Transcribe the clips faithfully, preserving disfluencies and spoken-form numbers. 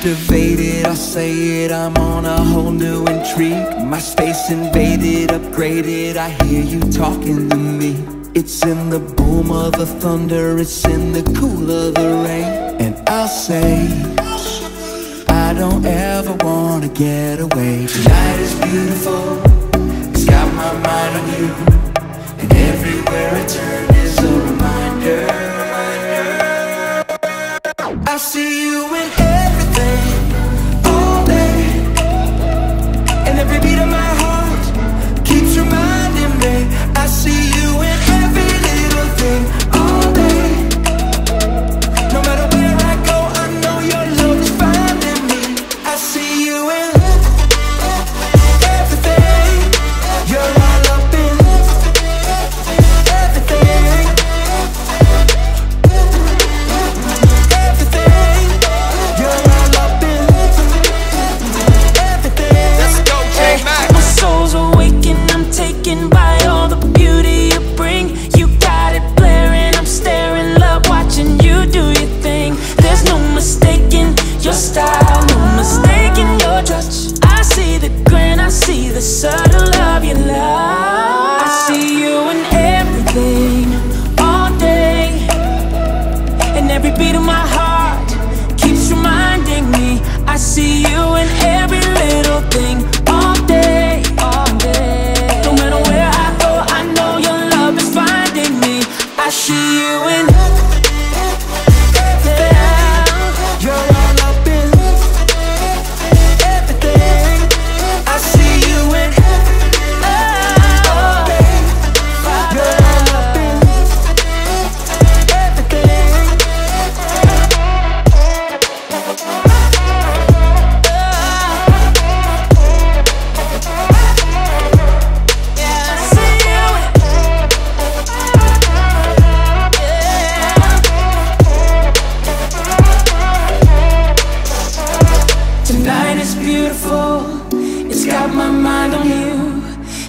activated, I'll say it, I'm on a whole new intrigue. My space invaded, upgraded, I hear you talking to me. It's in the boom of the thunder, it's in the cool of the rain. And I'll say, I don't ever wanna get away. Tonight is beautiful, it's got my mind on you. And everywhere I turn is a reminder. I see you in everything, all day. And every beat of my heart keeps reminding me. I see you in every little thing, all day. No matter where I go, I know your love is finding me. I see you in everything. You're all up in everything. Everything. You're all up in everything. Let's go, J Mac. My soul's awake and I'm taken by all the beauty you bring. You got it blaring, I'm staring, love watching you do your thing. There's no mistaking your style, no mistaking your touch. I see the grin, I see the subtle of your love. I see you in everything, all day. And every beat of my heart keeps reminding me. I see you in every little thing, all day, all day. No matter where I go, I know your love is finding me. I see you in everything. You're all up in everything. I see you in everything. You're all up in everything. I see you in Tonight is beautiful, it's got my mind on you.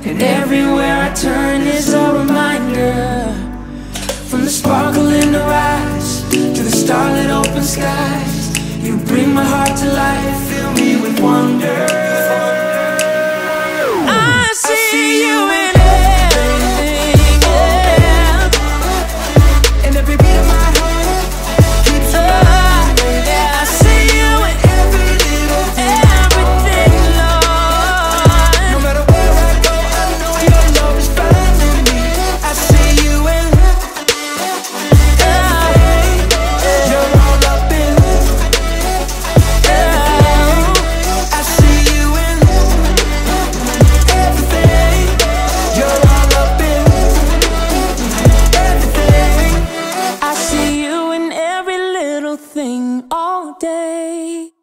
And everywhere I turn is a reminder. From the sparkle in her eyes to the starlit open skies, you bring my heart to life, fill me with wonder. I see you in everything, yeah. And every beat of my heart keeps reminding me. I see you in every little thing. everything, Lord. No matter where I go, I know your love is finding me. I see you in everything. You're all up in everything. I see you in everything. You're all up in everything. I see you in every little thing all day.